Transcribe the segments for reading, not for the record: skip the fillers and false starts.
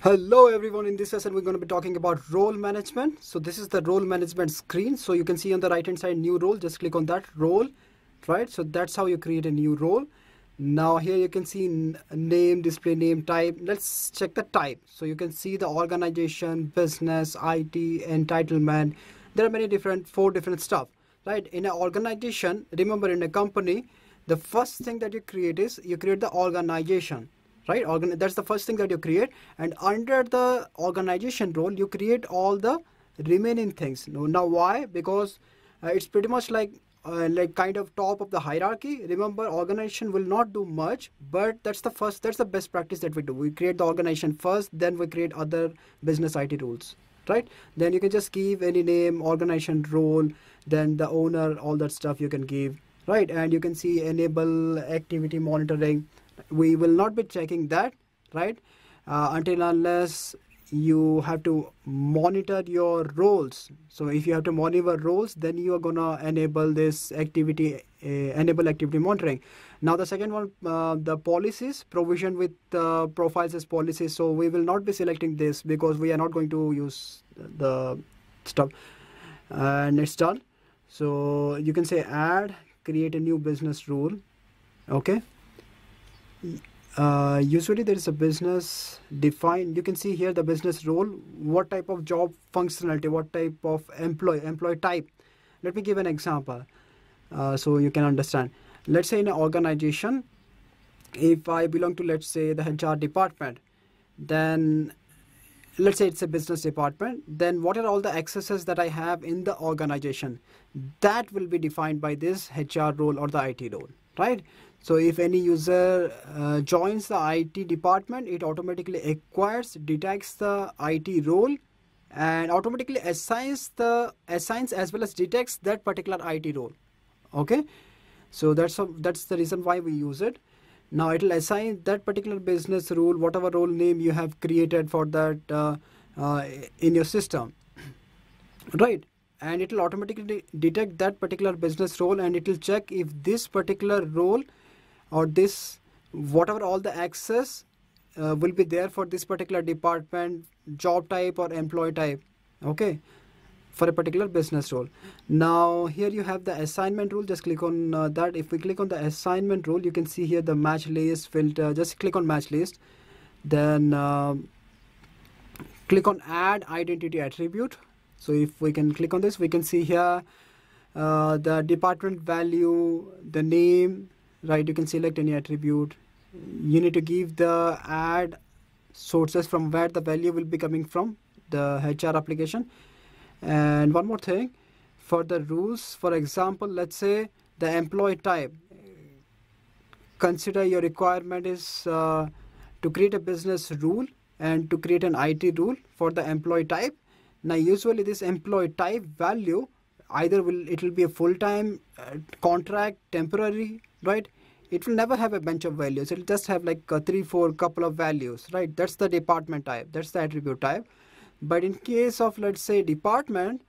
Hello everyone, in this session we're going to be talking about role management. So this is the role management screen. So you can see on the right hand side new role, just click on that role, right? So that's how you create a new role. Now here you can see name, display name, type. Let's check the type. So you can see the organization, business, IT, entitlement. There are many different, four different stuff, right? In an organization, remember in a company, the first thing that you create is you create the organization. Right, that's the first thing that you create, and under the organization role you create all the remaining things. Now why? Because it's pretty much like kind of top of the hierarchy. Remember, organization will not do much, but that's the best practice that we do. We create the organization first, then we create other business IT rules, right? Then you can just give any name, organization, role, then the owner, all that stuff you can give, right? And you can see enable activity monitoring. We will not be checking that, right, until unless you have to monitor your roles. So if you have to monitor roles, then you are gonna enable this activity, enable activity monitoring. Now the second one, the policies, provision with profiles as policies. So we will not be selecting this because we are not going to use the stuff, and it's done. So you can say add, create a new business rule. Okay. Usually there is a business defined. You can see here the business role, what type of job functionality, what type of employee type. Let me give an example so you can understand. Let's say in an organization, if I belong to, let's say, the HR department, then let's say it's a business department, then what are all the accesses that I have in the organization? That will be defined by this HR role or the IT role, right? So if any user joins the IT department, it automatically acquires, detects the IT role and automatically assigns as well as detects that particular IT role. Okay, so that's the reason why we use it. Now it will assign that particular business role, whatever role name you have created for that in your system, right? And it will automatically detect that particular business role, and it will check if this particular role or this whatever all the access will be there for this particular department, job type or employee type, okay, for a particular business role. Now here you have the assignment rule, just click on that. If we click on the assignment rule, you can see here the match list filter, just click on match list, then click on add identity attribute. So if we can click on this, we can see here the department value, the name, right? You can select any attribute. You need to give the add sources from where the value will be coming from, the HR application. And one more thing, for the rules, for example, let's say the employee type. Consider your requirement is to create a business rule and to create an IT rule for the employee type. Now usually this employee type value either it will be a full-time contract, temporary, right? It will never have a bunch of values. It'll just have like a 3-4 couple of values, right? That's the department type, that's the attribute type. But in case of, let's say, department,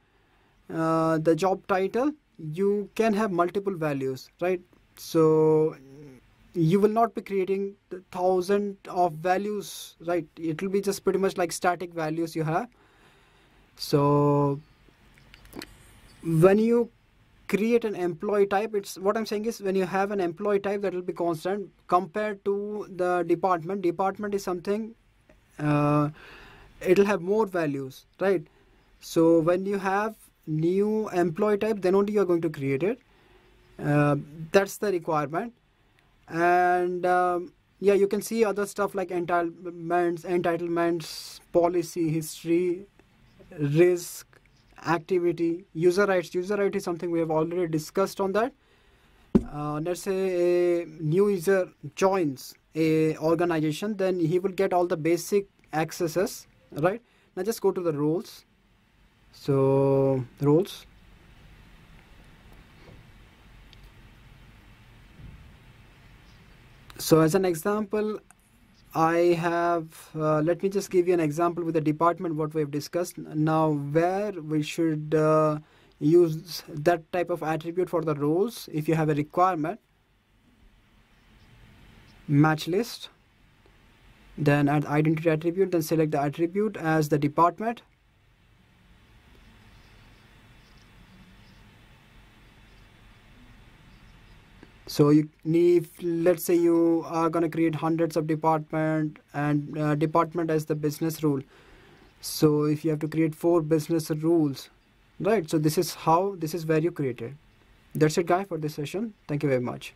the job title, you can have multiple values, right? So you will not be creating thousands of values, right? It will be just pretty much like static values you have. So when you create an employee type, it's what I'm saying is when you have an employee type that will be constant compared to the department. Department is something, it'll have more values, right? So when you have new employee type, then only you're going to create it. That's the requirement. And yeah, you can see other stuff like entitlements, policy, history, risk, activity, user rights. User right is something we have already discussed on that. Let's say a new user joins a organization, then he will get all the basic accesses, right? Now just go to the roles. So roles, so as an example I have, let me just give you an example with the department what we have discussed. Now where we should use that type of attribute for the roles, if you have a requirement, match list, Then at identity attribute, then select the attribute as the department. So you need, let's say you are going to create hundreds of department and department as the business rule. So if you have to create 4 business rules, right? So this is where you create it. That's it, guys, for this session. Thank you very much.